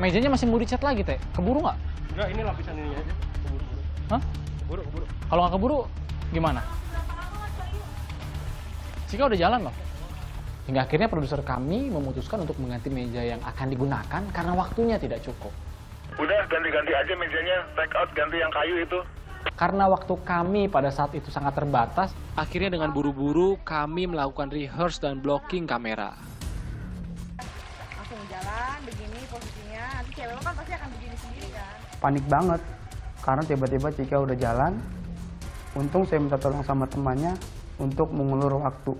Mejanya masih mau dicat lagi, Teh. Keburu nggak? Enggak, ini lapisan ini aja. Keburu. Hah? Keburu, keburu. Kalau nggak keburu, gimana? Chika udah jalan, Bang. Hingga akhirnya produser kami memutuskan untuk mengganti meja yang akan digunakan karena waktunya tidak cukup. Udah, ganti-ganti aja mejanya. Take out, ganti yang kayu itu. Karena waktu kami pada saat itu sangat terbatas, akhirnya dengan buru-buru kami melakukan rehearse dan blocking kamera. Langsung jalan begini posisinya, nanti cewek lo kan pasti akan begini sendiri kan? Panik banget, karena tiba-tiba Chika udah jalan. Untung saya minta tolong sama temannya untuk mengulur waktu.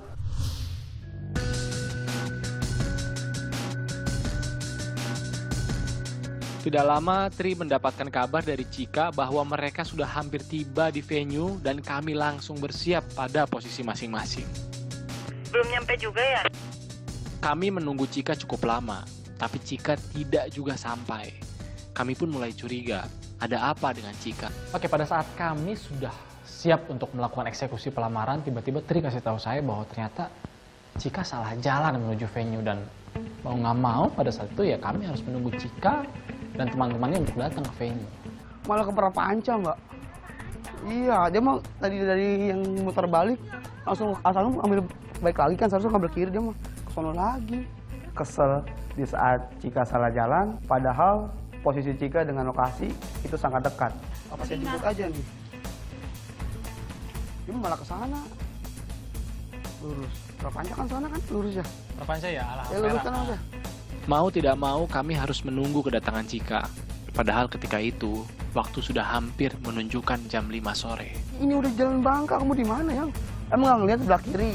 Tidak lama, Tri mendapatkan kabar dari Chika bahwa mereka sudah hampir tiba di venue dan kami langsung bersiap pada posisi masing-masing. Belum nyampe juga ya? Kami menunggu Chika cukup lama, tapi Chika tidak juga sampai. Kami pun mulai curiga, ada apa dengan Chika? Oke, pada saat kami sudah siap untuk melakukan eksekusi pelamaran, tiba-tiba Tri kasih tahu saya bahwa ternyata Chika salah jalan menuju venue dan mau nggak mau pada saat itu ya kami harus menunggu Chika dan teman-temannya untuk datang ke venue. Malah keberapa ancam, Mbak? Iya, dia mau tadi dari yang muter balik langsung asal ambil balik lagi kan, seharusnya ngambil kiri dia mah ke sono lagi. Kesel di saat Chika salah jalan, padahal posisi Chika dengan lokasi itu sangat dekat. Apa saya jemput aja nih? Dia malah ke sana. Lurus. Prapanca kan sana kan? Lurus ya? Prapanca ya? Alah, ya lurus kan aja. Mau tidak mau kami harus menunggu kedatangan Chika. Padahal ketika itu waktu sudah hampir menunjukkan jam 5 sore. Ini udah jalan Bangka, kamu di mana ya? Emang nggak ngeliat sebelah kiri.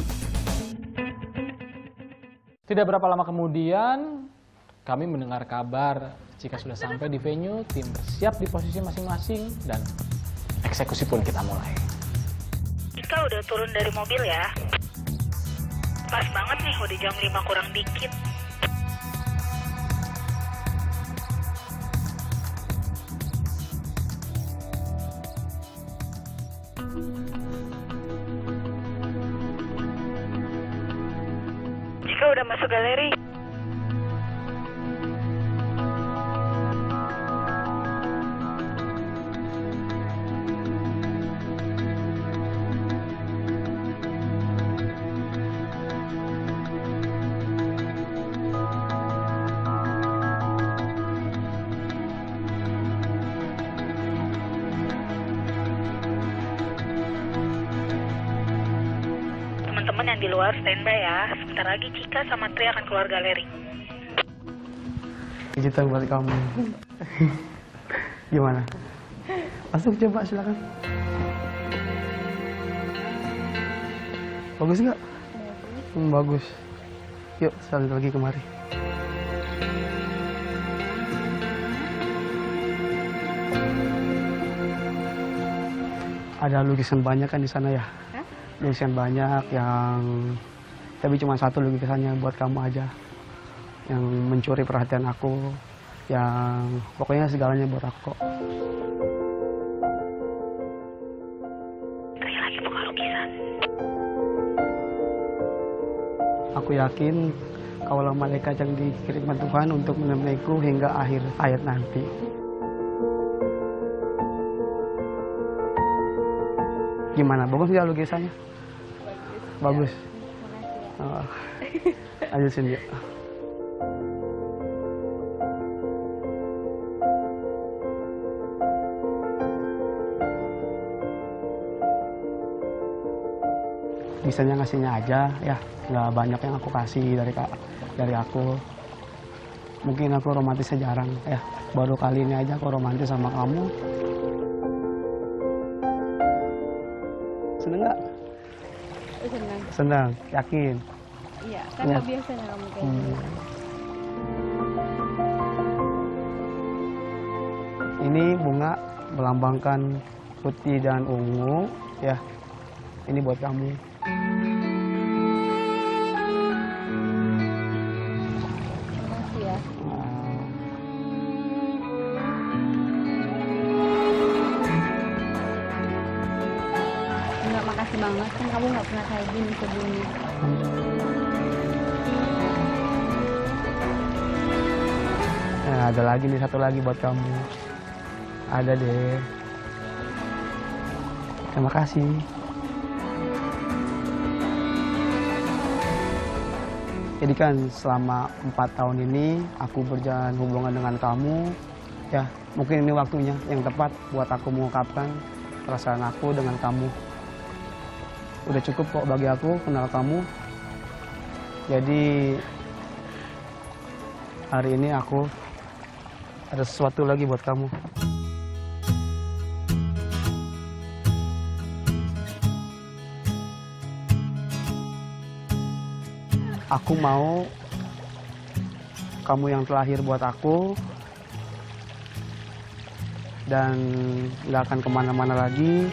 Tidak berapa lama kemudian kami mendengar kabar Chika sudah sampai di venue, tim bersiap di posisi masing-masing dan eksekusi pun kita mulai. Chika udah turun dari mobil ya. Pas banget nih, udah jam 5 kurang dikit. Chika udah masuk galeri. Teman-teman yang di luar standby ya, sebentar lagi Chika sama Tri akan keluar galeri. Digital buat kamu. Gimana? Masuk coba, silakan. Bagus nggak? Bagus. Yuk, sekali lagi kemari. Ada lukisan banyak kan di sana ya? Lukisan banyak yang, tapi cuma satu lukisannya buat kamu aja, yang mencuri perhatian aku, yang pokoknya segalanya buat aku. Tri lagi buka lukisan. Aku yakin kaulah malaikat yang dikirimkan Tuhan untuk menemaniku hingga akhir hayat nanti. Gimana? Bagus nggak lukisannya? Bagus. Ayo sini. Desainnya ngasihnya aja, ya nggak banyak yang aku kasih dari aku. Mungkin aku romantisnya jarang, ya baru kali ini aja aku romantis sama kamu. Seneng nggak? Seneng. Seneng, yakin? Iya, kan ya. Biasanya kamu kayak gitu. Ini bunga melambangkan putih dan ungu, ya. Ini buat kamu. Terima kasih ya. Makasih banget, kan kamu nggak pernah kayak gini sebelumnya. Ya, Nah, ada lagi nih, satu lagi buat kamu. Ada deh. Terima kasih. Jadi kan selama 4 tahun ini aku berjalan hubungan dengan kamu. Ya, mungkin ini waktunya yang tepat buat aku mengungkapkan perasaan aku dengan kamu. Udah cukup kok bagi aku kenal kamu. Jadi hari ini aku ada sesuatu lagi buat kamu. Aku mau kamu yang terlahir buat aku. Dan gak akan kemana-mana lagi.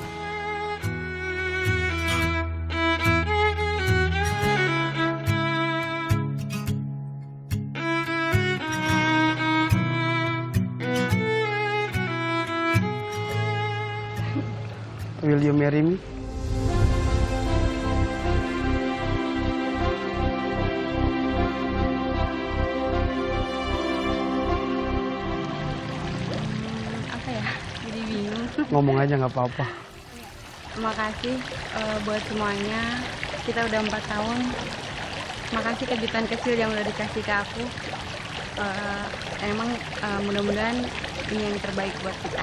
Will you marry me? Apa ya? Jadi bingung. Ngomong aja nggak apa-apa. Terima kasih buat semuanya. Kita udah 4 tahun. Makasih kejutan kecil yang udah dikasih ke aku. Emang mudah-mudahan ini yang terbaik buat kita.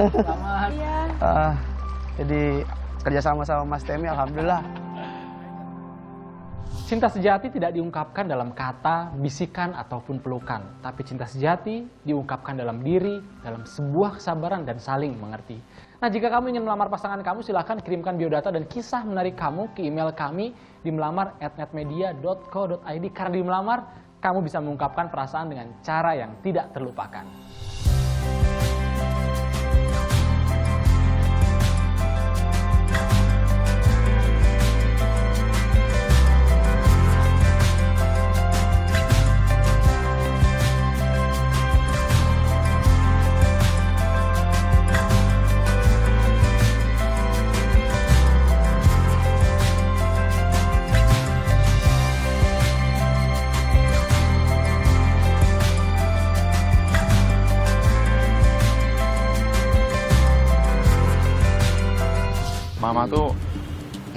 Selamat. Iya. Jadi kerja sama Mas Temi, alhamdulillah. Cinta sejati tidak diungkapkan dalam kata, bisikan, ataupun pelukan. Tapi cinta sejati diungkapkan dalam diri, dalam sebuah kesabaran dan saling mengerti. Nah, jika kamu ingin melamar pasangan kamu, silahkan kirimkan biodata dan kisah menarik kamu ke email kami di dimelamar@netmedia.co.id. Karena di Melamar, kamu bisa mengungkapkan perasaan dengan cara yang tidak terlupakan. Mama tuh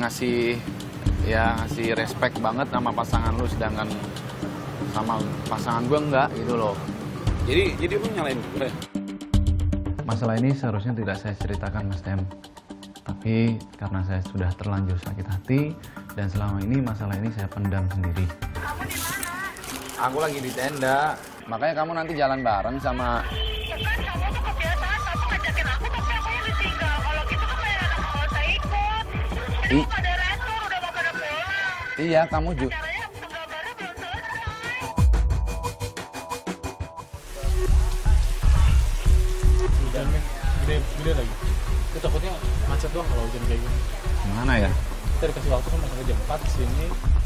ngasih respect banget sama pasangan lu, sedangkan sama pasangan gue enggak gitu loh. Jadi lu nyalain gue. Masalah ini seharusnya tidak saya ceritakan, Mas Tem. Tapi karena saya sudah terlanjur sakit hati dan selama ini masalah ini saya pendam sendiri. Kamu di mana? Aku lagi di tenda. Makanya kamu nanti jalan bareng sama. Iya, kamu juga. Hujan gede lagi. Kita takutnya macet doang kalau hujan kayak gini. Mana ya? Kita dikasih waktu kan sampai jam 4 sini.